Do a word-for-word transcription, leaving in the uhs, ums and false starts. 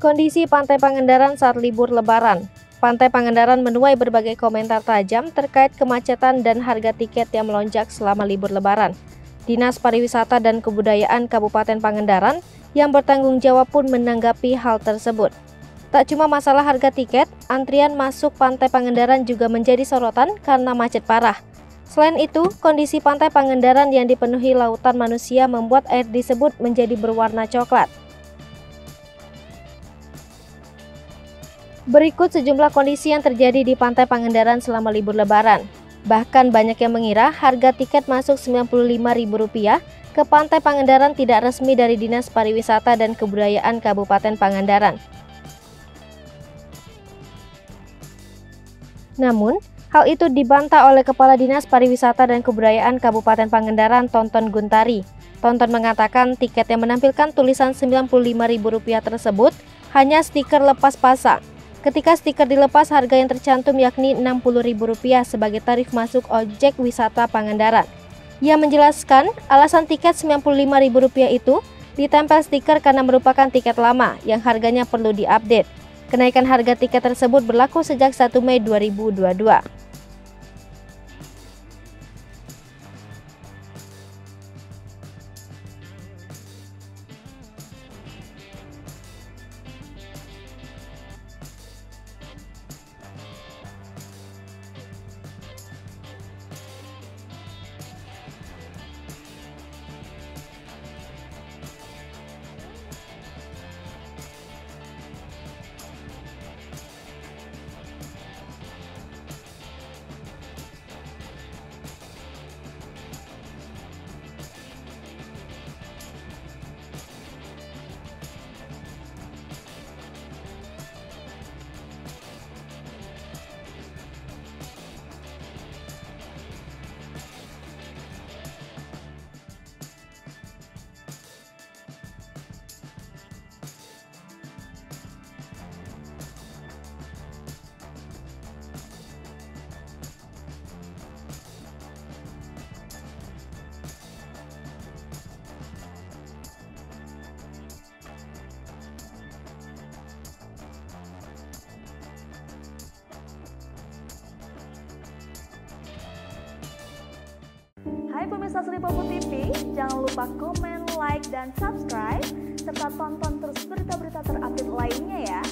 Kondisi Pantai Pangandaran saat libur Lebaran. Pantai Pangandaran menuai berbagai komentar tajam terkait kemacetan dan harga tiket yang melonjak selama libur Lebaran. Dinas Pariwisata dan Kebudayaan Kabupaten Pangandaran yang bertanggung jawab pun menanggapi hal tersebut. Tak cuma masalah harga tiket, antrian masuk Pantai Pangandaran juga menjadi sorotan karena macet parah. Selain itu, kondisi Pantai Pangandaran yang dipenuhi lautan manusia membuat air disebut menjadi berwarna coklat. Berikut sejumlah kondisi yang terjadi di Pantai Pangandaran selama libur Lebaran. Bahkan banyak yang mengira harga tiket masuk sembilan puluh lima ribu rupiah ke Pantai Pangandaran tidak resmi dari Dinas Pariwisata dan Kebudayaan Kabupaten Pangandaran. Namun, hal itu dibantah oleh Kepala Dinas Pariwisata dan Kebudayaan Kabupaten Pangandaran, Tonton Guntari. Tonton mengatakan tiket yang menampilkan tulisan sembilan puluh lima ribu rupiah tersebut hanya stiker lepas pasang. Ketika stiker dilepas, harga yang tercantum yakni enam puluh ribu rupiah sebagai tarif masuk objek wisata Pangandaran. Ia menjelaskan alasan tiket sembilan puluh lima ribu rupiah itu ditempel stiker karena merupakan tiket lama yang harganya perlu diupdate. Kenaikan harga tiket tersebut berlaku sejak satu Mei dua ribu dua puluh dua. Hai pemirsa SripokuTV, jangan lupa komen, like, dan subscribe, serta tonton terus berita-berita terupdate lainnya ya.